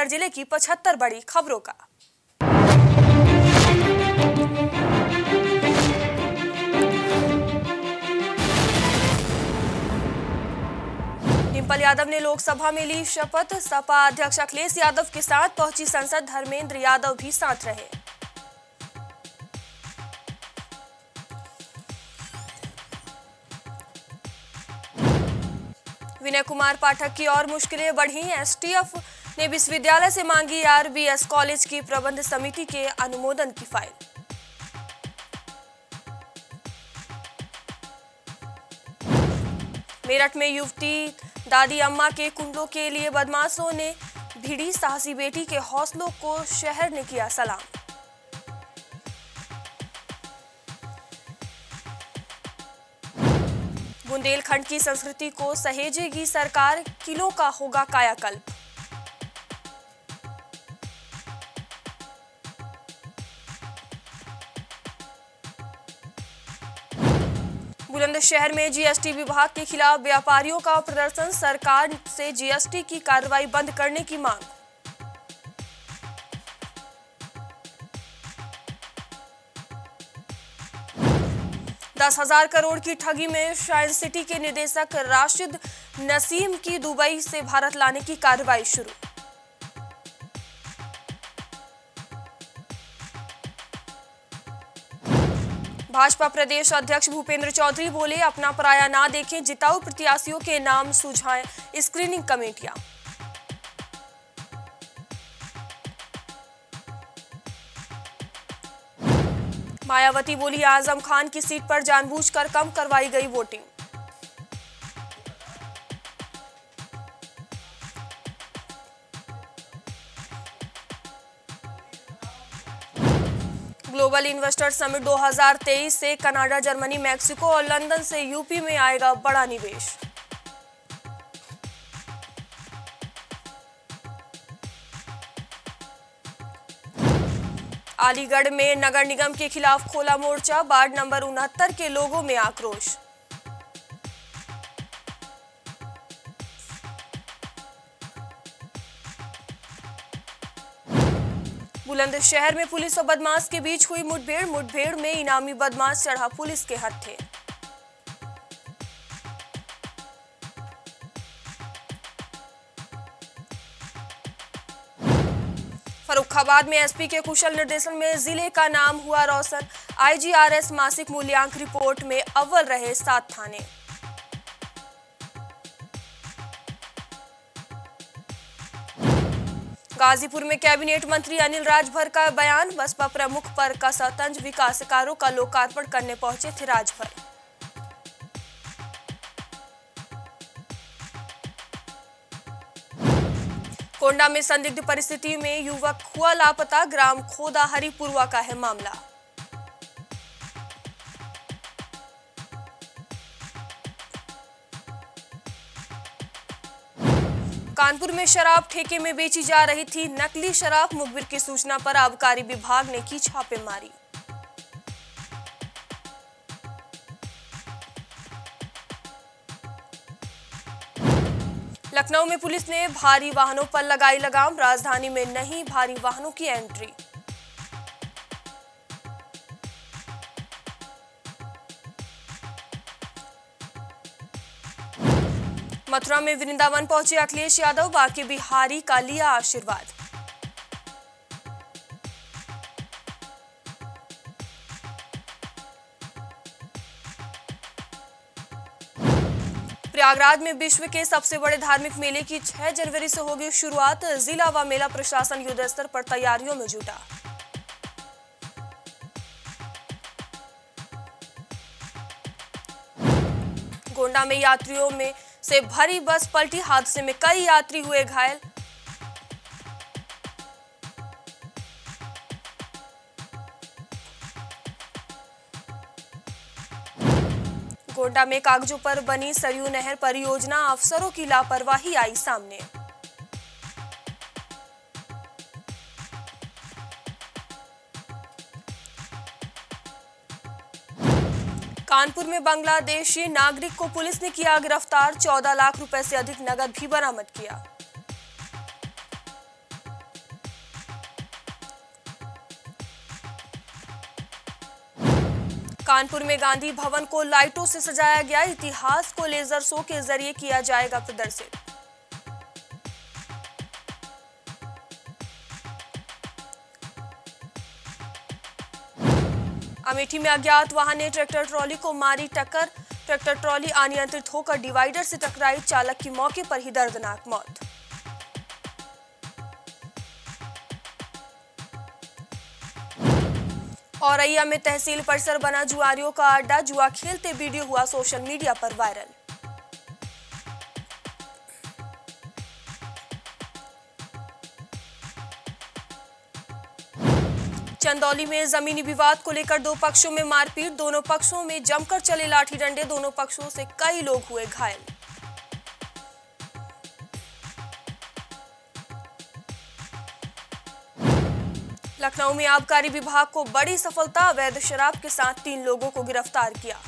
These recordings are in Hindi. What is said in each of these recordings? जिले की 75 बड़ी खबरों का डिंपल यादव ने लोकसभा में ली शपथ। सपा अध्यक्ष अखिलेश यादव के साथ पहुंची संसद, धर्मेंद्र यादव भी साथ रहे। विनय कुमार पाठक की और मुश्किलें बढ़ी, एसटीएफ ने विश्वविद्यालय से मांगी आरबीएस कॉलेज की प्रबंध समिति के अनुमोदन की फाइल। मेरठ में युवती दादी अम्मा के कुंडलों के लिए बदमाशों ने भिड़ी, साहसी बेटी के हौसलों को शहर ने किया सलाम। बुंदेलखंड की संस्कृति को सहेजेगी सरकार, किलों का होगा कायाकल्प। बुलंदशहर में जीएसटी विभाग के खिलाफ व्यापारियों का प्रदर्शन, सरकार से जीएसटी की कार्रवाई बंद करने की मांग। ₹10,000 करोड़ की ठगी में शाइन सिटी के निदेशक राशिद नसीम की दुबई से भारत लाने की कार्रवाई शुरू। भाजपा प्रदेश अध्यक्ष भूपेंद्र चौधरी बोले, अपना पराया ना देखें, जिताऊ प्रत्याशियों के नाम सुझाएं स्क्रीनिंग कमेटियां। मायावती बोली, आजम खान की सीट पर जानबूझकर कम करवाई गई वोटिंग। ग्लोबल इन्वेस्टर समिट 2023 से कनाडा, जर्मनी, मैक्सिको और लंदन से यूपी में आएगा बड़ा निवेश। अलीगढ़ में नगर निगम के खिलाफ खोला मोर्चा, वार्ड नंबर 69 के लोगों में आक्रोश। बुलंदशहर में पुलिस और बदमाश के बीच हुई मुठभेड़, मुठभेड़ में इनामी बदमाश चढ़ा पुलिस के हत्थे। फर्रुखाबाद में एसपी के कुशल निर्देशन में जिले का नाम हुआ रोशन, आईजीआरएस मासिक मूल्यांक रिपोर्ट में अव्वल रहे 7 थाने। गाजीपुर में कैबिनेट मंत्री अनिल राजभर का बयान, बसपा प्रमुख पर कसा तंज, विकास कार्यों का लोकार्पण करने पहुंचे थे राजभर। कोंडा में संदिग्ध परिस्थिति में युवक हुआ लापता, ग्राम खोदा हरिपुरवा का है मामला। कानपुर में शराब ठेके में बेची जा रही थी नकली शराब, मुखबिर की सूचना पर आबकारी विभाग ने की छापेमारी। लखनऊ में पुलिस ने भारी वाहनों पर लगाई लगाम, राजधानी में नहीं भारी वाहनों की एंट्री। मथुरा में वृंदावन पहुंचे अखिलेश यादव, बांके बिहारी का लिया आशीर्वाद। प्रयागराज में विश्व के सबसे बड़े धार्मिक मेले की 6 जनवरी से होगी शुरुआत, जिला व मेला प्रशासन युद्ध स्तर पर तैयारियों में जुटा। गोंडा में यात्रियों में से भरी बस पलटी, हादसे में कई यात्री हुए घायल। गोंडा में कागजों पर बनी सरयू नहर परियोजना, अफसरों की लापरवाही आई सामने। कानपुर में बांग्लादेशी नागरिक को पुलिस ने किया गिरफ्तार, 14 लाख रुपए से अधिक नकद भी बरामद किया। कानपुर में गांधी भवन को लाइटों से सजाया गया। इतिहास को लेजर शो के जरिए किया जाएगा प्रदर्शित। अमेठी में अज्ञात वाहन ने ट्रैक्टर ट्रॉली को मारी टक्कर। ट्रैक्टर ट्रॉली अनियंत्रित होकर डिवाइडर से टकराई, चालक की मौके पर ही दर्दनाक मौत। औरैया में तहसील परिसर बना जुआरियों का अड्डा, जुआ खेलते वीडियो हुआ सोशल मीडिया पर वायरल। चंदौली में जमीनी विवाद को लेकर दो पक्षों में मारपीट, दोनों पक्षों में जमकर चले लाठी डंडे, दोनों पक्षों से कई लोग हुए घायल। लखनऊ में आबकारी विभाग को बड़ी सफलता, अवैध शराब के साथ 3 लोगों को गिरफ्तार किया।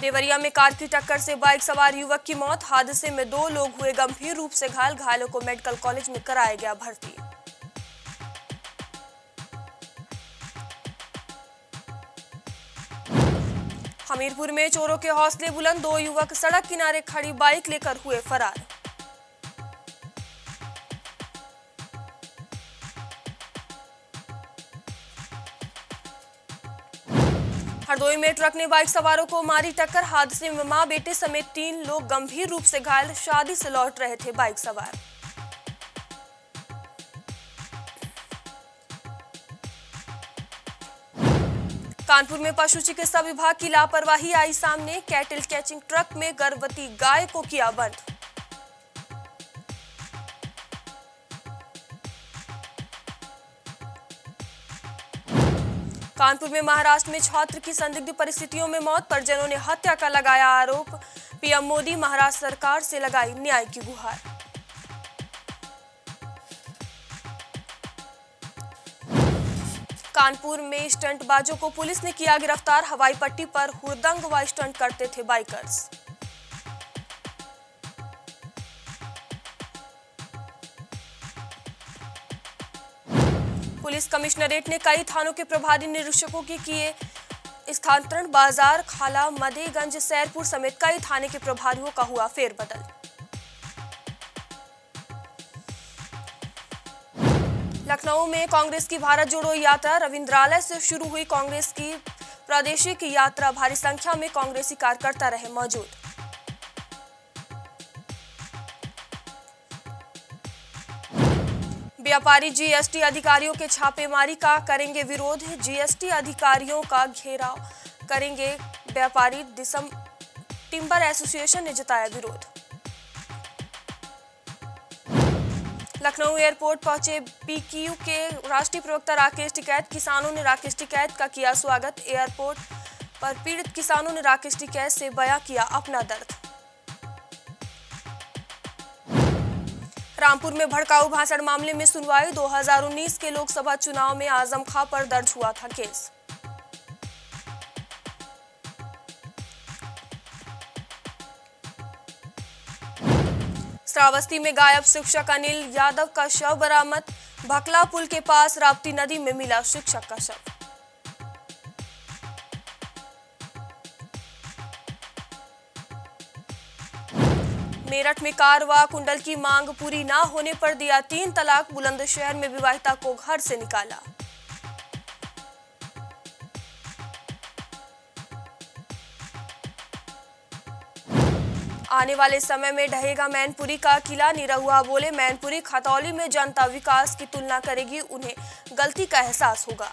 देवरिया में कार की टक्कर से बाइक सवार युवक की मौत, हादसे में 2 लोग हुए गंभीर रूप से घायल। घायलों को मेडिकल कॉलेज में कराया गया भर्ती। हमीरपुर में चोरों के हौसले बुलंद, 2 युवक सड़क किनारे खड़ी बाइक लेकर हुए फरार। हरदोई में ट्रक ने बाइक सवारों को मारी टक्कर, हादसे में मां बेटे समेत 3 लोग गंभीर रूप से घायल। शादी से लौट रहे थे बाइक सवार। कानपुर में पशु चिकित्सा विभाग की लापरवाही आई सामने, कैटल कैचिंग ट्रक में गर्भवती गाय को किया बंद। कानपुर में महाराष्ट्र में छात्र की संदिग्ध परिस्थितियों में मौत, परिजनों ने हत्या का लगाया आरोप। पीएम मोदी महाराष्ट्र सरकार से लगाई न्याय की गुहार। कानपुर में स्टंटबाजों को पुलिस ने किया गिरफ्तार, हवाई पट्टी पर हुड़दंग व स्टंट करते थे बाइकर्स। पुलिस कमिश्नरेट ने कई थानों के प्रभारी निरीक्षकों के किए स्थानांतरण, बाजार, खाला, मदेगंज, सैरपुर समेत कई थाने के प्रभारियों का हुआ फेरबदल। लखनऊ में कांग्रेस की भारत जोड़ो यात्रा, रविंद्रालय से शुरू हुई कांग्रेस की प्रादेशिक यात्रा, भारी संख्या में कांग्रेसी कार्यकर्ता रहे मौजूद। व्यापारी जीएसटी अधिकारियों के छापेमारी का करेंगे विरोध, जीएसटी अधिकारियों का घेराव करेंगे व्यापारी, टिम्बर एसोसिएशन ने जताया विरोध। लखनऊ एयरपोर्ट पहुंचे पीक्यू के राष्ट्रीय प्रवक्ता राकेश टिकैत, किसानों ने राकेश टिकैत का किया स्वागत। एयरपोर्ट पर पीड़ित किसानों ने राकेश टिकैत से बयां किया अपना दर्द। रामपुर में भड़काऊ भाषण मामले में सुनवाई, 2019 के लोकसभा चुनाव में आजम खान पर दर्ज हुआ था केस। श्रावस्ती में गायब शिक्षक अनिल यादव का शव बरामद, भकला पुल के पास राप्ती नदी में मिला शिक्षक का शव। मेरठ में कार व कुंडल की मांग पूरी ना होने पर दिया 3 तलाक, बुलंदशहर में विवाहिता को घर से निकाला। आने वाले समय में ढहेगा मैनपुरी का किला, निरहुआ बोले मैनपुरी खतौली में जनता विकास की तुलना करेगी, उन्हें गलती का एहसास होगा।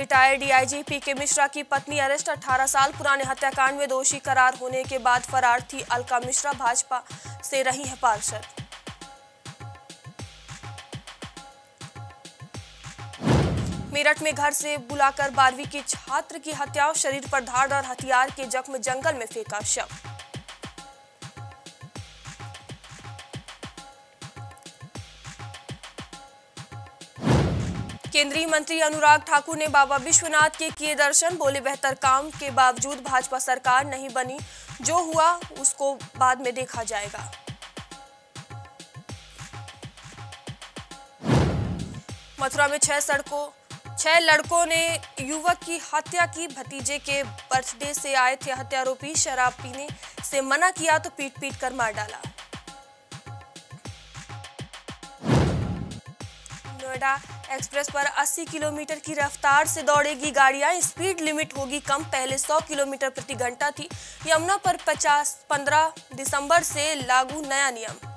रिटायर्ड डीआईजी पी के मिश्रा की पत्नी अरेस्ट, 18 साल पुराने हत्याकांड में दोषी करार होने के बाद फरार थी अलका मिश्रा, भाजपा से रही है पार्षद। मेरठ में घर से बुलाकर 12वीं की छात्र की हत्या, शरीर पर धार और हथियार के जख्म, जंगल में फेंका शव। केंद्रीय मंत्री अनुराग ठाकुर ने बाबा विश्वनाथ के किए दर्शन, बोले बेहतर काम के बावजूद भाजपा सरकार नहीं बनी, जो हुआ उसको बाद में देखा जाएगा। मथुरा में 6 लड़कों ने युवक की हत्या की। भतीजे के बर्थडे से आए थे हत्यारोपी, शराब पीने से मना किया तो पीट पीट कर मार डाला। नोएडा एक्सप्रेस पर 80 किलोमीटर की रफ्तार से दौड़ेगी गाड़ियां, स्पीड लिमिट होगी कम, पहले 100 किलोमीटर प्रति घंटा थी। यमुना पर 15 दिसंबर से लागू नया नियम।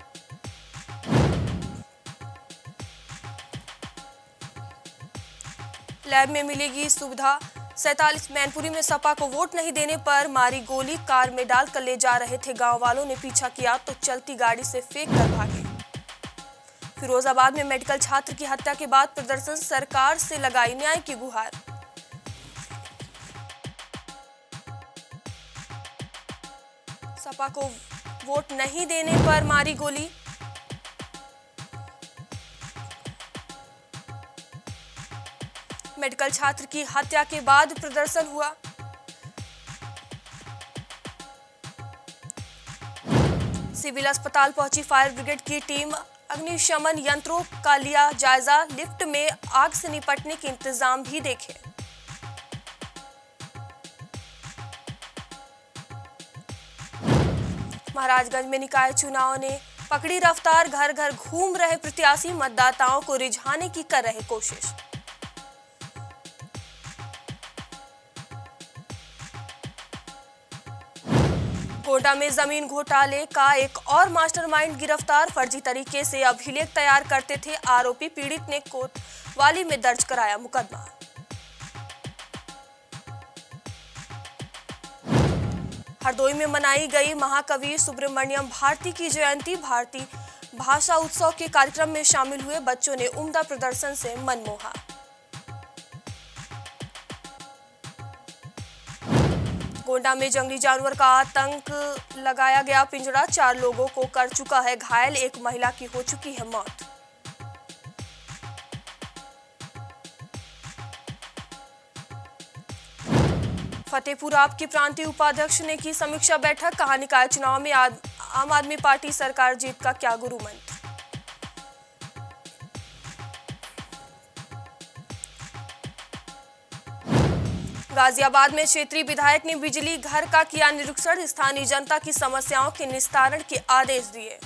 लैब में मिलेगी सुविधा। 47 मैनपुरी में सपा को वोट नहीं देने पर मारी गोली, कार में डाल कर ले जा रहे थे, गांव वालों ने पीछा किया तो चलती गाड़ी से फेंक कर भागे। फिरोजाबाद में मेडिकल छात्र की हत्या के बाद प्रदर्शन, सरकार से लगाई न्याय की गुहार। सपा को वोट नहीं देने पर मारी गोली। मेडिकल छात्र की हत्या के बाद प्रदर्शन हुआ। सिविल अस्पताल पहुंची फायर ब्रिगेड की टीम, अग्निशमन यंत्रों का लिया जायजा, लिफ्ट में आग से निपटने के इंतजाम भी देखे। महाराजगंज में निकाय चुनाव ने पकड़ी रफ्तार, घर घर घूम रहे प्रत्याशी, मतदाताओं को रिझाने की कर रहे कोशिश। कोटा में जमीन घोटाले का एक और मास्टरमाइंड गिरफ्तार, फर्जी तरीके से अभिलेख तैयार करते थे आरोपी, पीड़ित ने कोतवाली में दर्ज कराया मुकदमा। हरदोई में मनाई गई महाकवि सुब्रमण्यम भारती की जयंती, भारतीय भाषा उत्सव के कार्यक्रम में शामिल हुए बच्चों ने उम्दा प्रदर्शन से मनमोहा। गोंडा में जंगली जानवर का आतंक, लगाया गया पिंजरा, 4 लोगों को कर चुका है घायल, एक महिला की हो चुकी है मौत। फतेहपुर आप की प्रांतीय उपाध्यक्ष ने की समीक्षा बैठक, कहा निकाय चुनाव में आम आदमी पार्टी सरकार, जीत का क्या गुरु मंत्र। गाजियाबाद में क्षेत्रीय विधायक ने बिजली घर का किया निरीक्षण, स्थानीय जनता की समस्याओं के निस्तारण के आदेश दिए।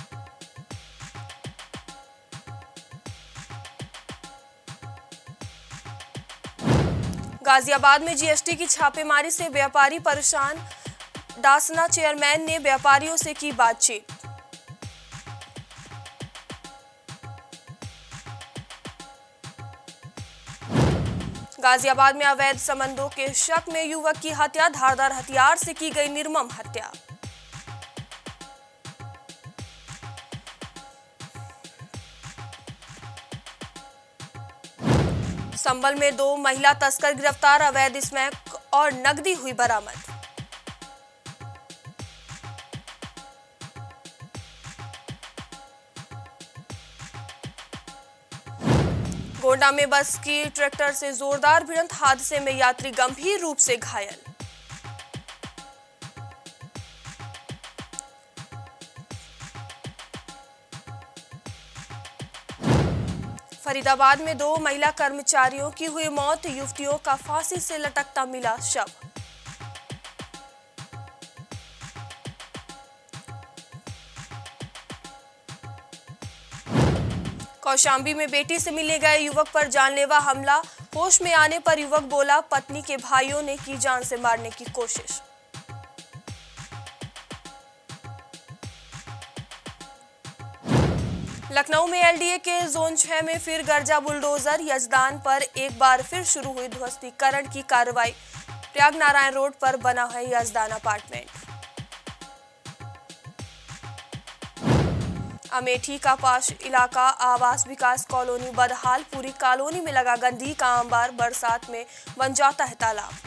गाजियाबाद में जीएसटी की छापेमारी से व्यापारी परेशान, डासना चेयरमैन ने व्यापारियों से की बातचीत। गाजियाबाद में अवैध संबंधों के शक में युवक की हत्या, धारदार हथियार से की गई निर्मम हत्या। संबल में 2 महिला तस्कर गिरफ्तार, अवैध स्मैक और नकदी हुई बरामद। गोंडा में बस की ट्रैक्टर से जोरदार भिड़ंत, हादसे में यात्री गंभीर रूप से घायल। फरीदाबाद में 2 महिला कर्मचारियों की हुई मौत, युवतियों का फांसी से लटकता मिला शव। कौशाम्बी में बेटी से मिलने गए युवक पर जानलेवा हमला, होश में आने पर युवक बोला, पत्नी के भाइयों ने की जान से मारने की कोशिश। लखनऊ में एलडीए के जोन 6 में फिर गर्जा बुलडोजर, यजदान पर एक बार फिर शुरू हुई ध्वस्तीकरण की कार्रवाई, प्रयाग नारायण रोड पर बना है यजदान अपार्टमेंट। अमेठी का पाश इलाका, आवास विकास कॉलोनी बदहाल, पूरी कॉलोनी में लगा गंदगी का अंबार, बरसात में बन जाता है तालाब।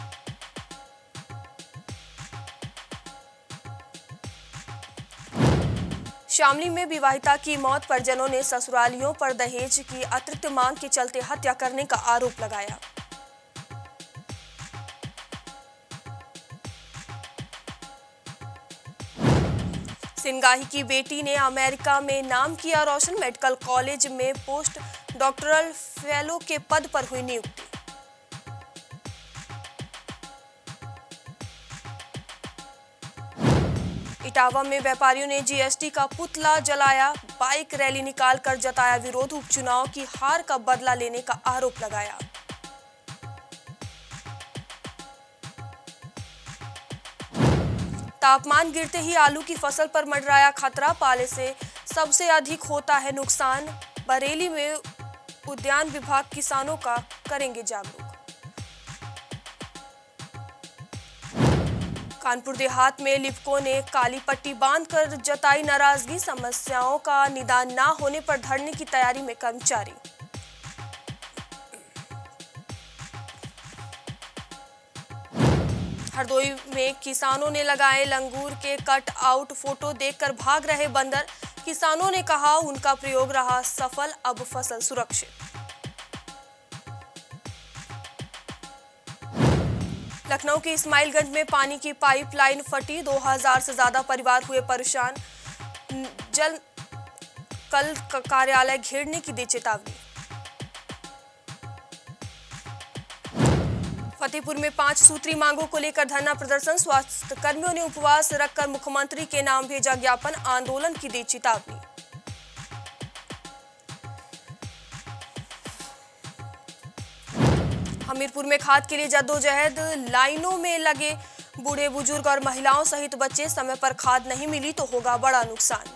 शामली में विवाहिता की मौत पर जनों ने ससुरालियों पर दहेज की अतिरिक्त मांग के चलते हत्या करने का आरोप लगाया। सिंगाही की बेटी ने अमेरिका में नाम किया रोशन, मेडिकल कॉलेज में पोस्ट डॉक्टरल फेलो के पद पर हुई नियुक्ति। इटावा में व्यापारियों ने जीएसटी का पुतला जलाया, बाइक रैली निकालकर जताया विरोध, उपचुनाव की हार का बदला लेने का आरोप लगाया। तापमान गिरते ही आलू की फसल पर मंडराया खतरा, पाले से सबसे अधिक होता है नुकसान, बरेली में उद्यान विभाग किसानों का करेंगे जागरूक। कानपुर देहात में लिपको ने काली पट्टी बांधकर जताई नाराजगी, समस्याओं का निदान न होने पर धरने की तैयारी में कर्मचारी। हरदोई में किसानों ने लगाए लंगूर के कट आउट, फोटो देखकर भाग रहे बंदर, किसानों ने कहा उनका प्रयोग रहा सफल, अब फसल सुरक्षित। लखनऊ के इस्माइलगंज में पानी की पाइपलाइन फटी, 2000 से ज्यादा परिवार हुए परेशान, जल कल कार्यालय घेरने की दी चेतावनी। फतेहपुर में 5 सूत्री मांगों को लेकर धरना प्रदर्शन, स्वास्थ्य कर्मियों ने उपवास रखकर मुख्यमंत्री के नाम भेजा ज्ञापन, आंदोलन की दी चेतावनी। हमीरपुर में खाद के लिए जद्दोजहद, लाइनों में लगे बूढ़े बुजुर्ग और महिलाओं सहित बच्चे, समय पर खाद नहीं मिली तो होगा बड़ा नुकसान।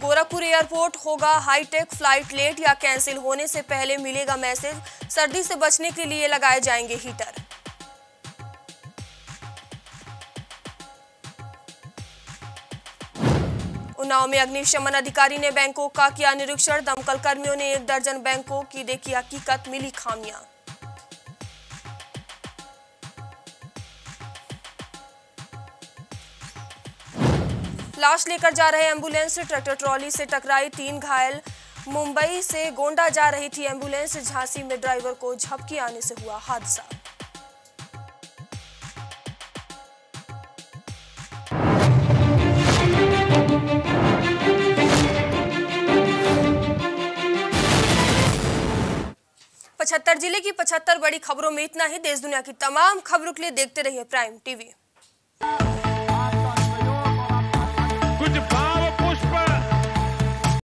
गोरखपुर एयरपोर्ट होगा हाईटेक, फ्लाइट लेट या कैंसिल होने से पहले मिलेगा मैसेज, सर्दी से बचने के लिए लगाए जाएंगे हीटर। उन्नाव में अग्निशमन अधिकारी ने बैंकों का किया निरीक्षण, दमकल कर्मियों ने 1 दर्जन बैंकों की देखी हकीकत, मिली खामियां। लाश लेकर जा रहे एम्बुलेंस ट्रैक्टर ट्रॉली से टकराई, 3 घायल, मुंबई से गोंडा जा रही थी एम्बुलेंस, झांसी में ड्राइवर को झपकी आने से हुआ हादसा। जिले की 75 बड़ी खबरों में इतना ही। देश दुनिया की तमाम खबरों के लिए देखते रहिए प्राइम टीवी।